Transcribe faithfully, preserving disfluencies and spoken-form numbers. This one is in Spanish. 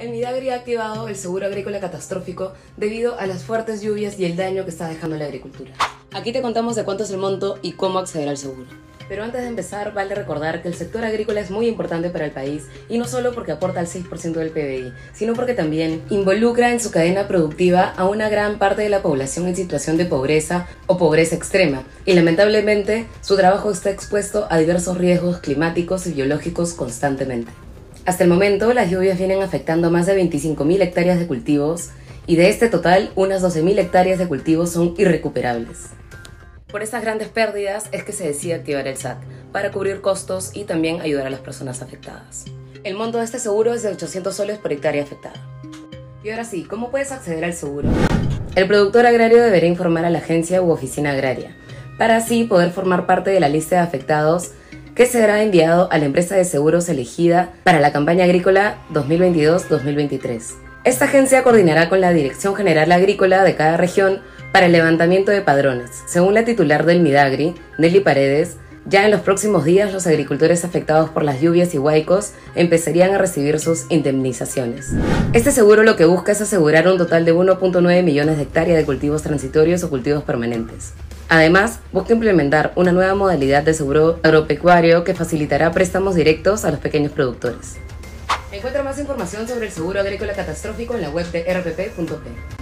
En Midagri ha activado el Seguro Agrícola Catastrófico debido a las fuertes lluvias y el daño que está dejando la agricultura. Aquí te contamos de cuánto es el monto y cómo acceder al seguro. Pero antes de empezar, vale recordar que el sector agrícola es muy importante para el país, y no solo porque aporta el seis por ciento del P B I, sino porque también involucra en su cadena productiva a una gran parte de la población en situación de pobreza o pobreza extrema, y lamentablemente su trabajo está expuesto a diversos riesgos climáticos y biológicos constantemente. Hasta el momento, las lluvias vienen afectando más de veinticinco mil hectáreas de cultivos, y de este total, unas doce mil hectáreas de cultivos son irrecuperables. Por estas grandes pérdidas es que se decide activar el S A C, para cubrir costos y también ayudar a las personas afectadas. El monto de este seguro es de ochocientos soles por hectárea afectada. Y ahora sí, ¿cómo puedes acceder al seguro? El productor agrario deberá informar a la agencia u oficina agraria, para así poder formar parte de la lista de afectados que será enviado a la empresa de seguros elegida para la campaña agrícola dos mil veintidós dos mil veintitrés. Esta agencia coordinará con la Dirección General Agrícola de cada región para el levantamiento de padrones. Según la titular del Midagri, Nelly Paredes, ya en los próximos días los agricultores afectados por las lluvias y huaicos empezarían a recibir sus indemnizaciones. Este seguro lo que busca es asegurar un total de uno punto nueve millones de hectáreas de cultivos transitorios o cultivos permanentes. Además, busca implementar una nueva modalidad de seguro agropecuario que facilitará préstamos directos a los pequeños productores. Encuentra más información sobre el Seguro Agrícola Catastrófico en la web de r p p punto pe.